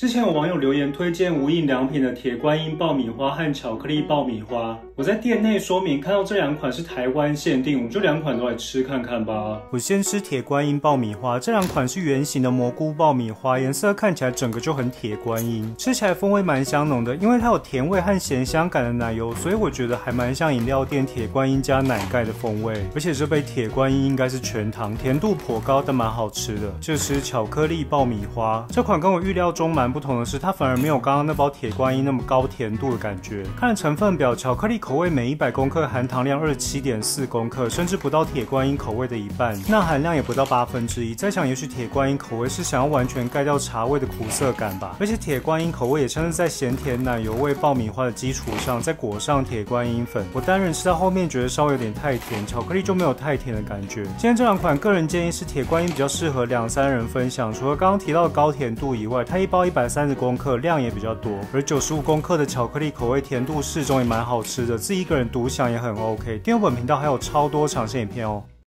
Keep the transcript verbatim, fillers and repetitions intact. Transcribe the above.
之前有网友留言推荐无印良品的铁观音爆米花和巧克力爆米花，我在店内说明看到这两款是台湾限定，我们就两款都来吃看看吧。我先吃铁观音爆米花，这两款是圆形的蘑菇爆米花，颜色看起来整个就很铁观音，吃起来风味蛮香浓的，因为它有甜味和咸香感的奶油，所以我觉得还蛮像饮料店铁观音加奶盖的风味。而且这杯铁观音应该是全糖，甜度颇高，但蛮好吃的。就吃巧克力爆米花，这款跟我预料中蛮不同的是，它反而没有刚刚那包铁观音那么高甜度的感觉。看成分表，巧克力口味每一百公克含糖量 二十七点四 公克，甚至不到铁观音口味的一半，钠含量也不到八分之一。在想，也许铁观音口味是想要完全盖掉茶味的苦涩感吧。而且铁观音口味也像是在咸甜奶油味爆米花的基础上，再裹上铁观音粉。我单人吃到后面觉得稍微有点太甜，巧克力就没有太甜的感觉。今天这两款，个人建议是铁观音比较适合两三人分享。除了刚刚提到的高甜度以外，它一包一百三十公克，量也比较多。而九十五公克的巧克力口味甜度适中，也蛮好吃的，自己一个人独享也很 OK。订阅本频道还有超多尝鲜影片哦。